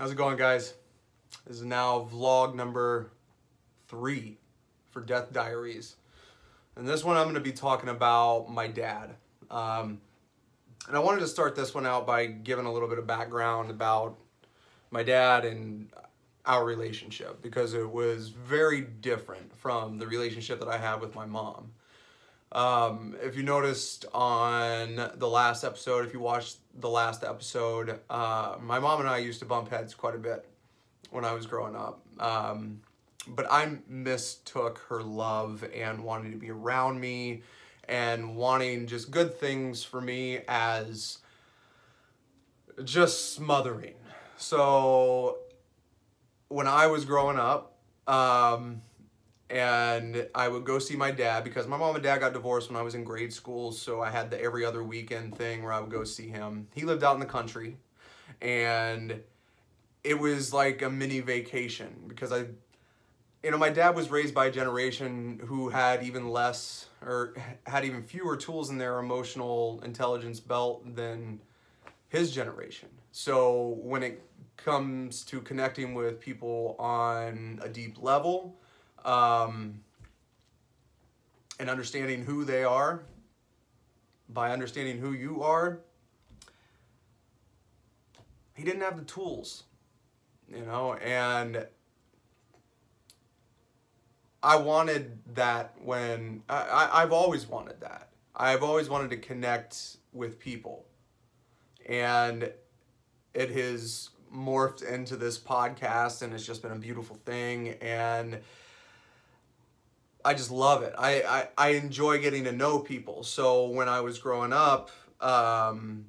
How's it going, guys? This is now vlog number 3 for Death Diaries. And this one I'm going to be talking about my dad. And I wanted to start this one out by giving a little bit of background about my dad and our relationship, because it was very different from the relationship that I had with my mom. If you noticed on the last episode, if you watched the last episode, my mom and I used to bump heads quite a bit when I was growing up. But I mistook her love and wanting to be around me and wanting just good things for me as just smothering. So when I was growing up, and I would go see my dad, because my mom and dad got divorced when I was in grade school, so I had the every other weekend thing where I would go see him. He lived out in the country, and it was like a mini vacation, because my dad was raised by a generation who had even fewer tools in their emotional intelligence belt than his generation. So when it comes to connecting with people on a deep level, and understanding who they are by understanding who you are, he didn't have the tools, and I wanted that. When I've always wanted that. I've always wanted to connect with people, and it has morphed into this podcast, and it's just been a beautiful thing, and I just love it. I enjoy getting to know people. So when I was growing up, the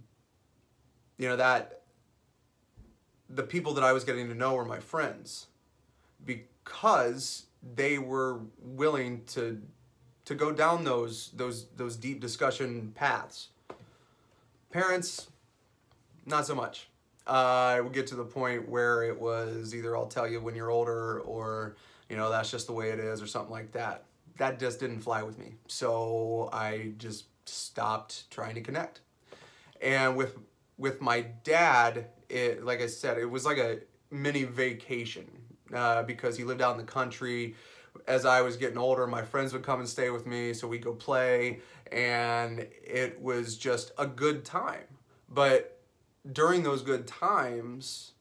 people that I was getting to know were my friends, because they were willing to go down those deep discussion paths. Parents, not so much. I would get to the point where it was either I'll tell you when you're older, or that's just the way it is, or something like that. That just didn't fly with me. So I just stopped trying to connect. And with my dad, like I said, it was like a mini vacation, because he lived out in the country. As I was getting older, my friends would come and stay with me, so we'd go play, and it was just a good time. But during those good times,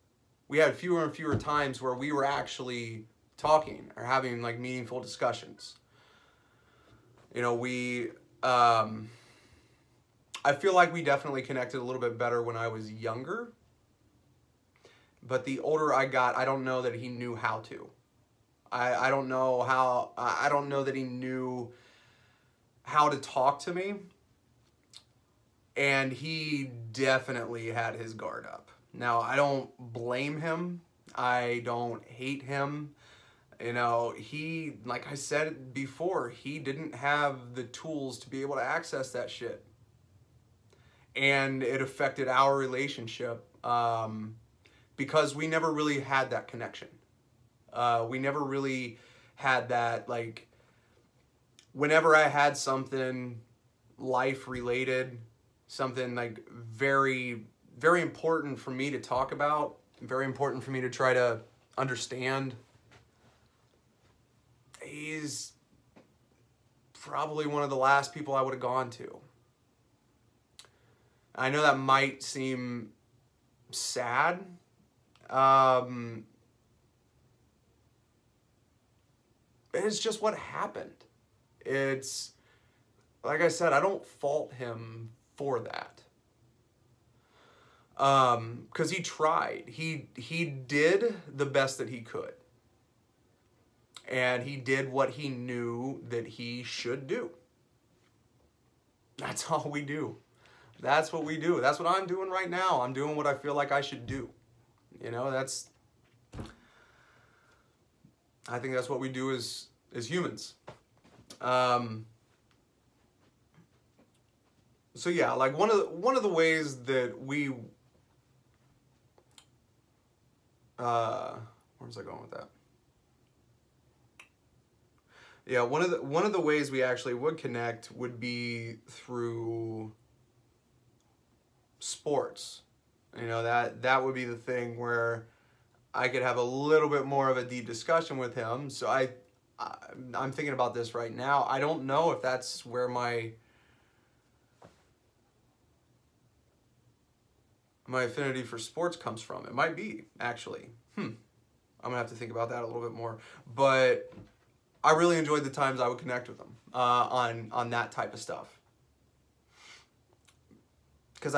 we had fewer and fewer times where we were actually talking or having like meaningful discussions. I feel like we definitely connected a little bit better when I was younger, but the older I got, I don't know that he knew how to. I don't know that he knew how to talk to me, and he definitely had his guard up. Now, I don't blame him. I don't hate him. He, like I said before, he didn't have the tools to be able to access that shit. And it affected our relationship, because we never really had that connection. We never really had that, like, whenever I had something life-related, something like very, very important for me to talk about, very important for me to try to understand, he's probably one of the last people I would have gone to. I know that might seem sad, it's just what happened. It's, like I said, I don't fault him for that, because he tried. He did the best that he could. And he did what he knew that he should do. That's all we do. That's what we do. That's what I'm doing right now. I'm doing what I feel like I should do. I think that's what we do as humans. So yeah, like one of the ways that we, where was I going with that? Yeah, one of the ways we actually would connect would be through sports. That would be the thing where I could have a little bit more of a deep discussion with him. So I'm thinking about this right now. I don't know if that's where my affinity for sports comes from. It might be, actually. I'm gonna have to think about that a little bit more. But I really enjoyed the times I would connect with him on that type of stuff. Because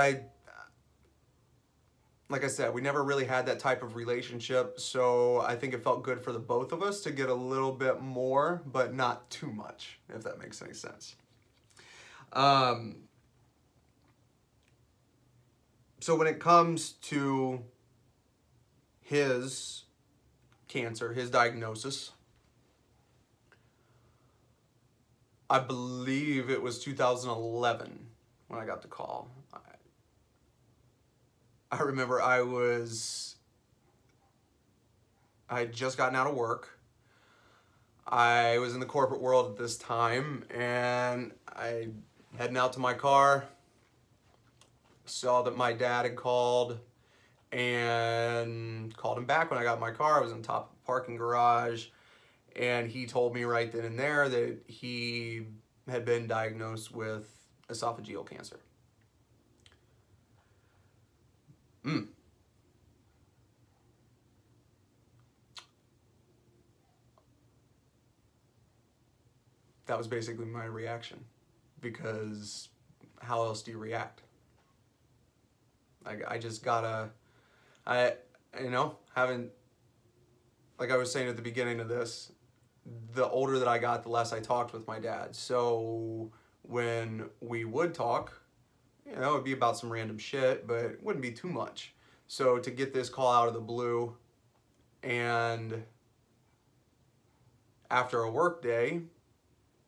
like I said, we never really had that type of relationship, so I think it felt good for the both of us to get a little bit more, but not too much, if that makes any sense. So when it comes to his cancer, his diagnosis, I believe it was 2011 when I got the call. I remember I had just gotten out of work. I was in the corporate world at this time, and I heading out to my car, saw that my dad had called and called him back when I got in my car. I was on top of the parking garage, and he told me right then and there that he had been diagnosed with esophageal cancer. That was basically my reaction, because how else do you react? Like, I just gotta, you know, haven't, like I was saying at the beginning of this, the older that I got, the less I talked with my dad. So when we would talk, you know, it'd be about some random shit, but it wouldn't be too much. So to get this call out of the blue, and after a work day,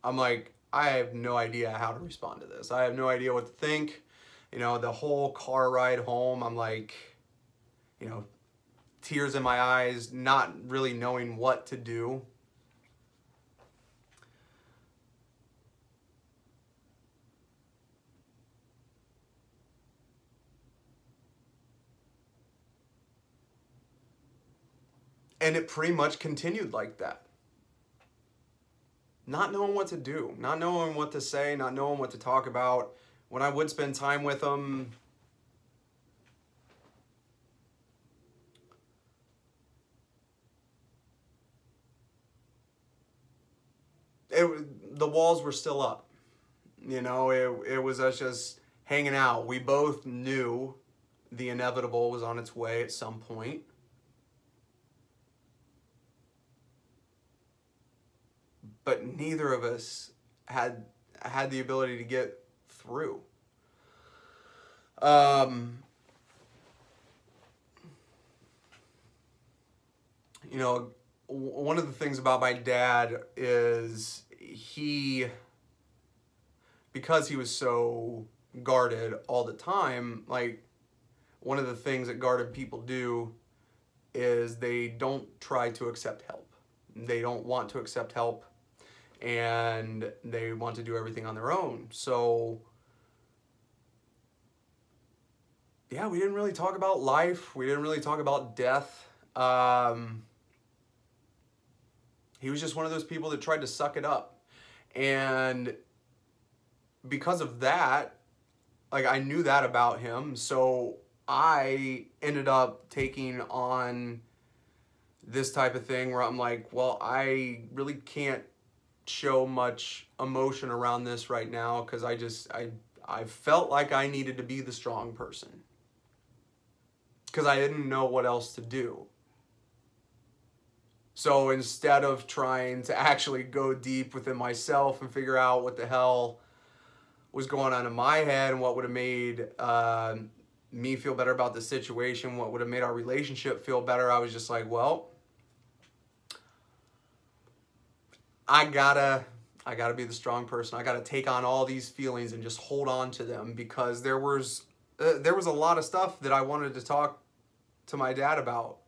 I'm like, I have no idea how to respond to this. I have no idea what to think. You know, the whole car ride home, I'm like, you know, tears in my eyes, not really knowing what to do. And it pretty much continued like that. Not knowing what to do, not knowing what to say, not knowing what to talk about. When I would spend time with them, the walls were still up. You know, it was us just hanging out. We both knew the inevitable was on its way at some point. But neither of us had the ability to get through. You know, one of the things about my dad is because he was so guarded all the time, like, one of the things that guarded people do is they don't try to accept help. They don't want to accept help, and they want to do everything on their own. So yeah, we didn't really talk about life. We didn't really talk about death. He was just one of those people that tried to suck it up. And because of that, like, I knew that about him. So I ended up taking on this type of thing where I'm like, well, I really can't show much emotion around this right now, because I felt like I needed to be the strong person, because I didn't know what else to do. So instead of trying to actually go deep within myself and figure out what the hell was going on in my head and what would have made me feel better about the situation, what would have made our relationship feel better, I was just like, well, I gotta be the strong person. I gotta take on all these feelings and just hold on to them, because there was a lot of stuff that I wanted to talk to my dad about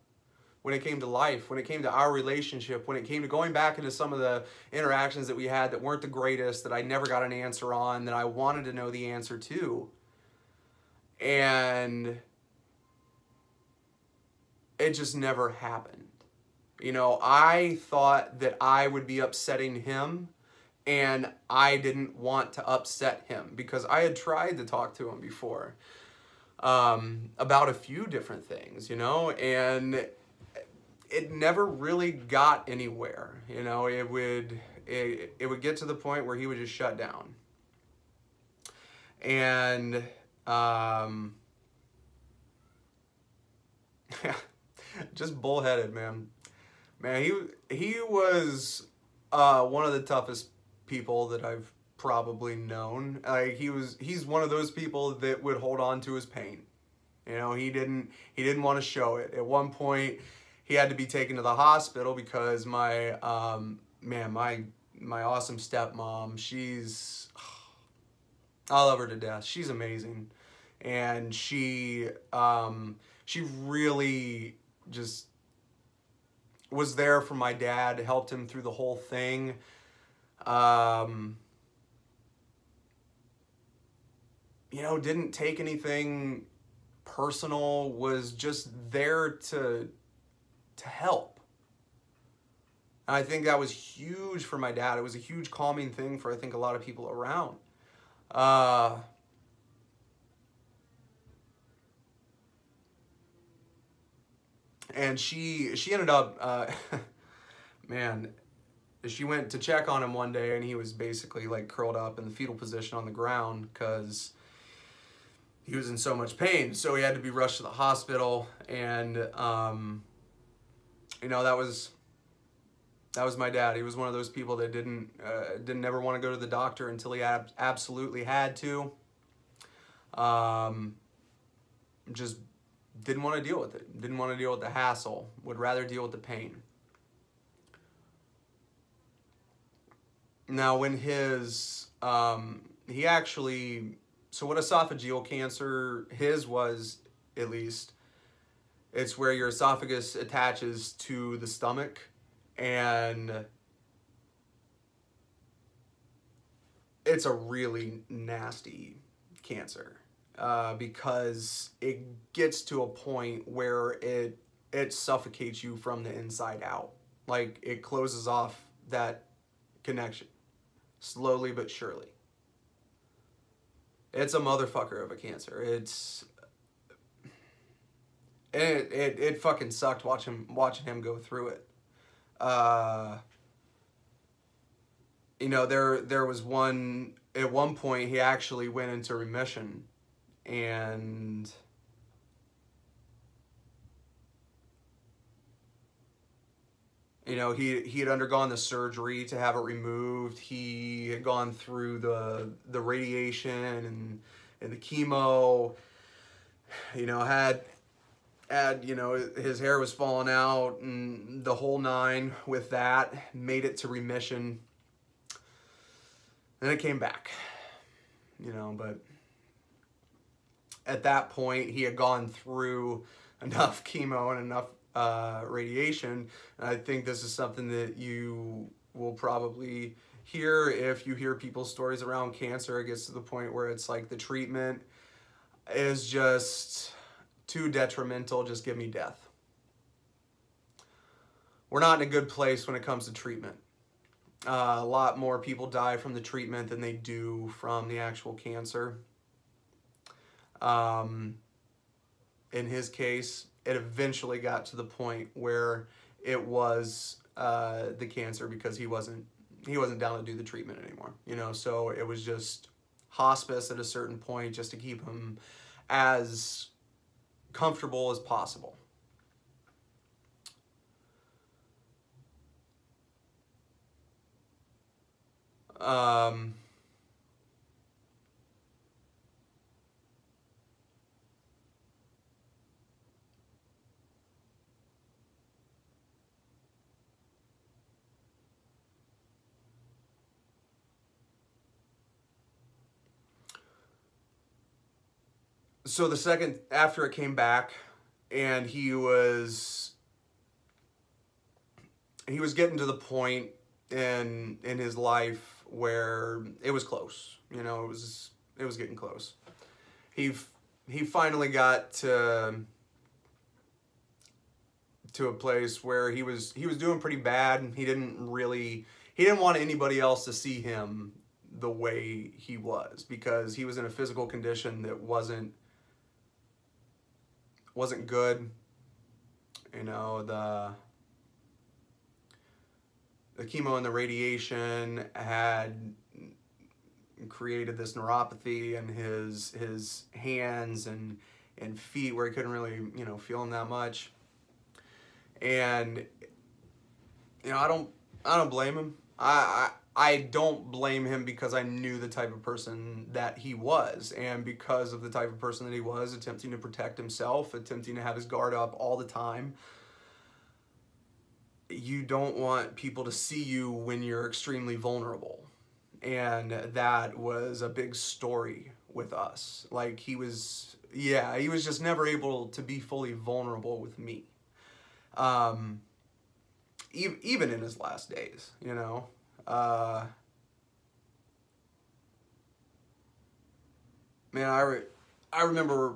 when it came to life, when it came to our relationship, when it came to going back into some of the interactions that we had that weren't the greatest, that I never got an answer on, that I wanted to know the answer to. And it just never happened. You know, I thought that I would be upsetting him, and I didn't want to upset him because I had tried to talk to him before about a few different things, you know, and it never really got anywhere. You know, it would get to the point where he would just shut down. And just bullheaded, man. Man, he was one of the toughest people that I've probably known. Like he's one of those people that would hold on to his pain. You know, he didn't want to show it. At one point, he had to be taken to the hospital because my my awesome stepmom, I love her to death. She's amazing, and she really just was there for my dad, helped him through the whole thing. You know, didn't take anything personal, was just there to help. And I think that was huge for my dad. It was a huge calming thing for, I think, a lot of people around. And she ended up, man, she went to check on him one day, and he was basically like curled up in the fetal position on the ground because he was in so much pain. So he had to be rushed to the hospital, and you know, that was my dad. He was one of those people that didn't ever want to go to the doctor until he absolutely had to. Just didn't want to deal with it. Didn't want to deal with the hassle. Would rather deal with the pain. Now, when his, he actually, so what esophageal cancer, his was at least, it's where your esophagus attaches to the stomach, and it's a really nasty cancer. Because it gets to a point where it suffocates you from the inside out. Like, it closes off that connection, slowly but surely. It's a motherfucker of a cancer. It fucking sucked watching him go through it. You know, there was one, at one point he actually went into remission. And you know, he had undergone the surgery to have it removed. He had gone through the radiation and the chemo. You know, had you know, his hair was falling out and the whole nine with that. Made it to remission. Then it came back. You know, but at that point, he had gone through enough chemo and enough radiation. And I think this is something that you will probably hear if you hear people's stories around cancer. It gets to the point where it's like the treatment is just too detrimental. Just give me death. We're not in a good place when it comes to treatment. A lot more people die from the treatment than they do from the actual cancer. In his case, it eventually got to the point where it was the cancer, because he wasn't down to do the treatment anymore, you know. So it was just hospice at a certain point, just to keep him as comfortable as possible. So the second, after it came back, and he was getting to the point in his life where it was close. You know, it was getting close. He finally got to to a place where he was doing pretty bad. He didn't want anybody else to see him the way he was, because he was in a physical condition that wasn't good. You know, the chemo and the radiation had created this neuropathy in his hands and feet, where he couldn't really, you know, feel them that much. And, you know, I don't blame him. I don't blame him, because I knew the type of person that he was, and because of the type of person that he was, attempting to protect himself, attempting to have his guard up all the time. You don't want people to see you when you're extremely vulnerable. And that was a big story with us. Like, he was just never able to be fully vulnerable with me. Even in his last days, you know. Man, I remember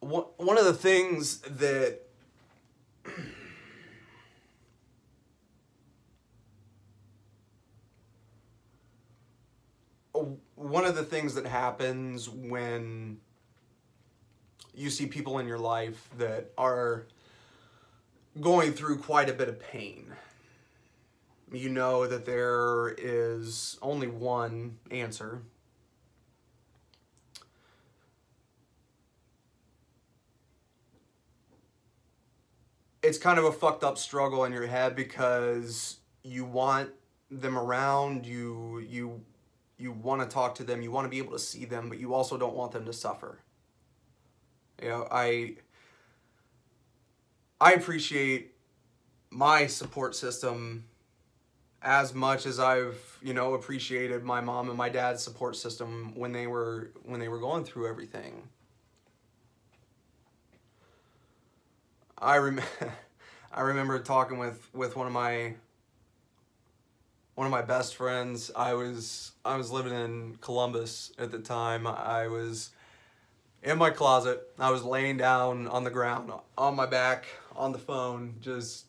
one of the things that happens when you see people in your life that are going through quite a bit of pain. You know that there is only one answer. It's kind of a fucked up struggle in your head, because you want them around, you want to talk to them, you want to be able to see them, but you also don't want them to suffer. You know, I appreciate my support system as much as I've, you know, appreciated my mom and my dad's support system when they were going through everything. I remember talking with one of my best friends. I was living in Columbus at the time. I was in my closet. I was laying down on the ground, on my back, on the phone, just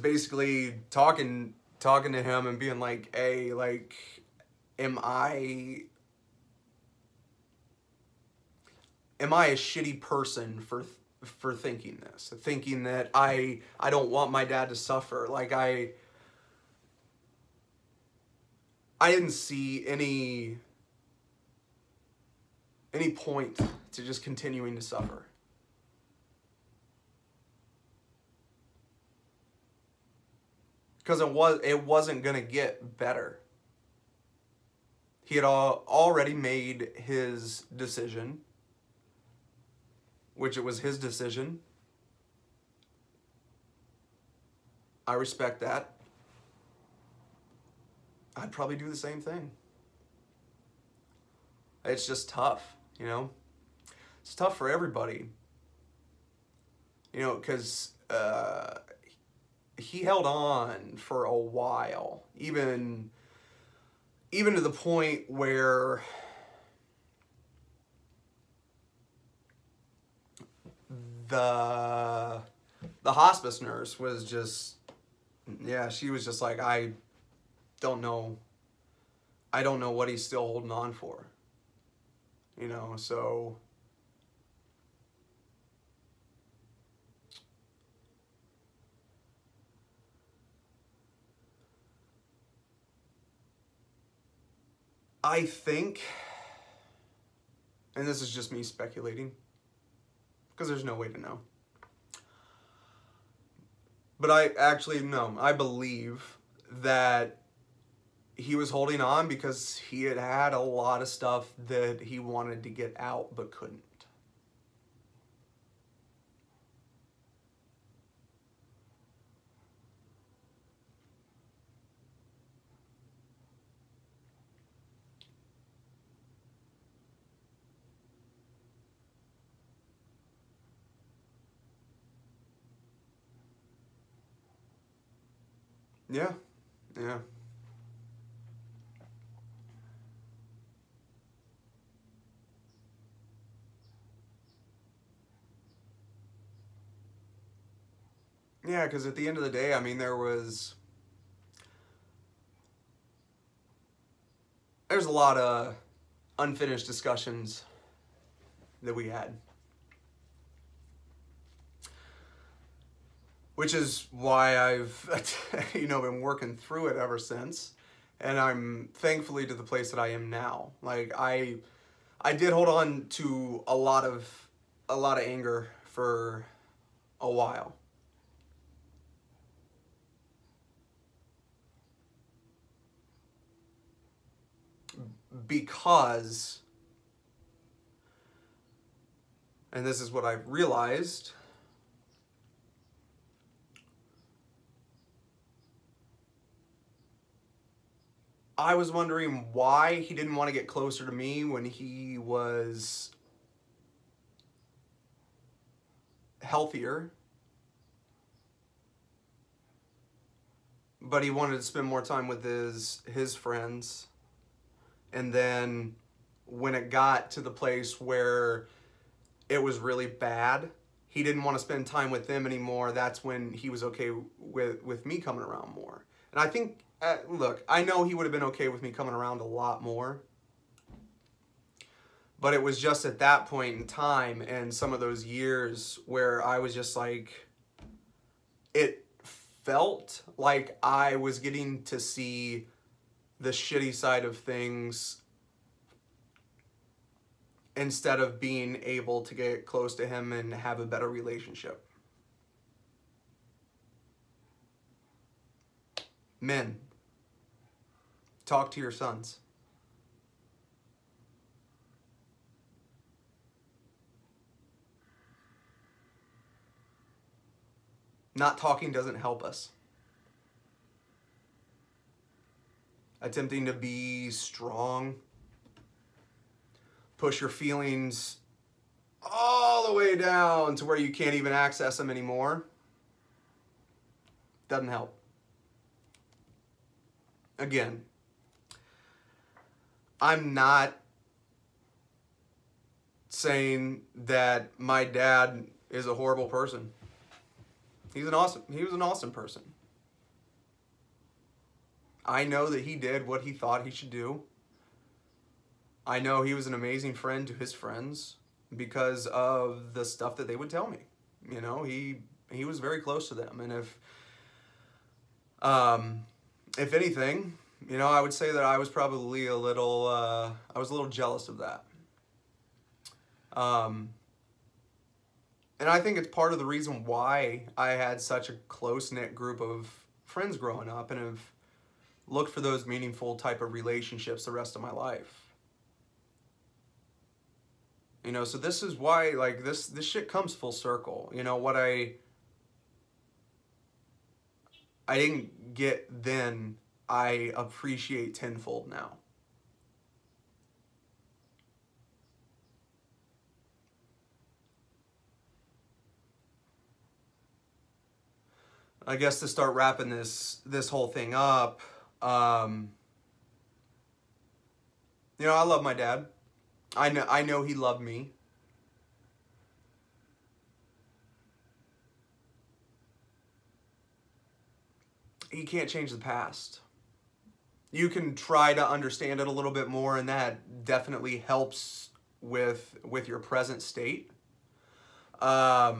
basically talking to him and being like, hey, like, am I a shitty person for thinking this? Thinking that I don't want my dad to suffer. Like, I didn't see any point to just continuing to suffer. Because it wasn't gonna get better. He had already made his decision, which it was his decision. I respect that. I'd probably do the same thing. It's just tough, you know? It's tough for everybody. You know, because he held on for a while, even to the point where the hospice nurse was just, yeah, she was just like, I don't know what he's still holding on for. You know, so I think, and this is just me speculating, because there's no way to know, but I believe that he was holding on because he had had a lot of stuff that he wanted to get out but couldn't. Yeah, yeah. Yeah, because at the end of the day, I mean, there's a lot of unfinished discussions that we had. Which is why I've, you know, been working through it ever since. And I'm thankfully to the place that I am now. Like, I did hold on to a lot of anger for a while. Because, and this is what I've realized, I was wondering why he didn't want to get closer to me when he was healthier, but he wanted to spend more time with his friends. And then when it got to the place where it was really bad, he didn't want to spend time with them anymore. That's when he was okay with me coming around more. And I think, look, I know he would have been okay with me coming around a lot more. But it was just at that point in time and some of those years where I was just like, it felt like I was getting to see the shitty side of things instead of being able to get close to him and have a better relationship. Men, talk to your sons. Not talking doesn't help us. Attempting to be strong, push your feelings all the way down to where you can't even access them anymore, doesn't help. Again, I'm not saying that my dad is a horrible person. He was an awesome person. I know that he did what he thought he should do. I know he was an amazing friend to his friends because of the stuff that they would tell me. You know, he was very close to them. And if anything, you know, I would say that I was probably a little jealous of that. And I think it's part of the reason why I had such a close-knit group of friends growing up and have looked for those meaningful type of relationships the rest of my life. You know, so this is why, like, this shit comes full circle. You know, what I didn't get then, I appreciate tenfold now. I guess to start wrapping this whole thing up, you know, I love my dad. I know he loved me. You can't change the past. You can try to understand it a little bit more, and that definitely helps with your present state. But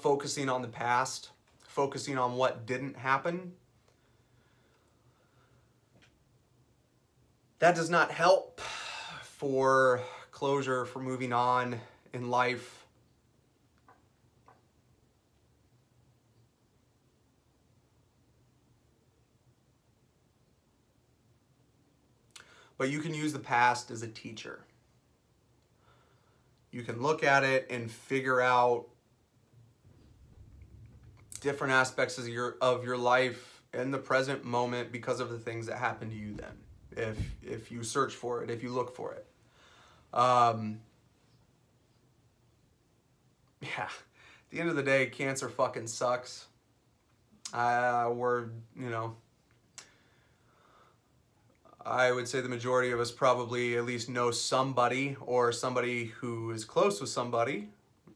focusing on the past, focusing on what didn't happen, that does not help for closure, for moving on in life. But you can use the past as a teacher. You can look at it and figure out different aspects of your life in the present moment because of the things that happened to you then, if you search for it, if you look for it. Yeah, at the end of the day, cancer fucking sucks. We're, you know, I would say the majority of us probably at least know somebody or somebody who is close with somebody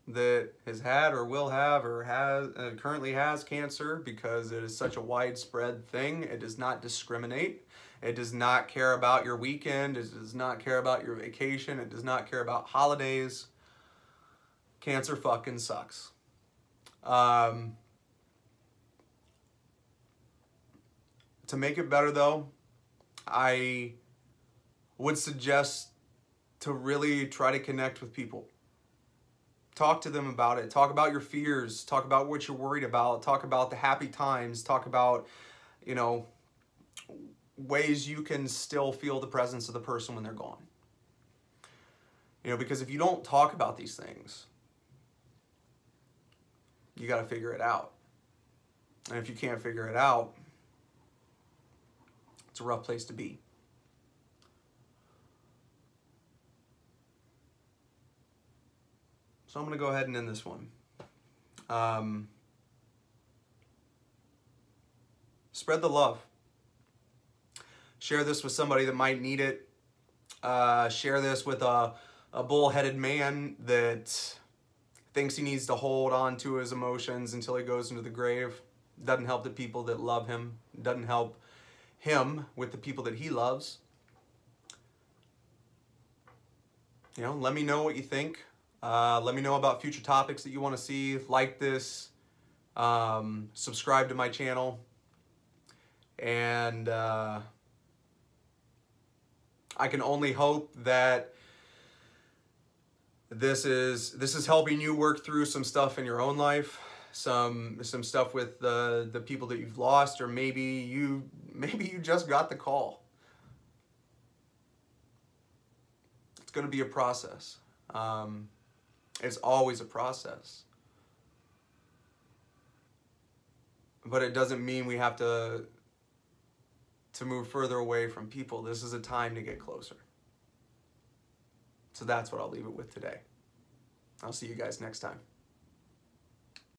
that has had or will have or has currently has cancer, because it is such a widespread thing. It does not discriminate. It does not care about your weekend. It does not care about your vacation. It does not care about holidays. Cancer fucking sucks. To make it better, though, I would suggest to really try to connect with people. Talk to them about it. Talk about your fears. Talk about what you're worried about. Talk about the happy times. Talk about, you know, ways you can still feel the presence of the person when they're gone. You know, because if you don't talk about these things, you got to figure it out. And if you can't figure it out, it's a rough place to be. So I'm going to go ahead and end this one. Spread the love. Share this with somebody that might need it. Share this with a bullheaded man that thinks he needs to hold on to his emotions until he goes into the grave. Doesn't help the people that love him. Doesn't help him with the people that he loves. You know, let me know what you think. Let me know about future topics that you want to see. Like this. Subscribe to my channel. And I can only hope that this is helping you work through some stuff in your own life, some stuff with the people that you've lost, or maybe you just got the call. It's going to be a process. It's always a process, but it doesn't mean we have to move further away from people. This is a time to get closer. So that's what I'll leave it with today. I'll see you guys next time.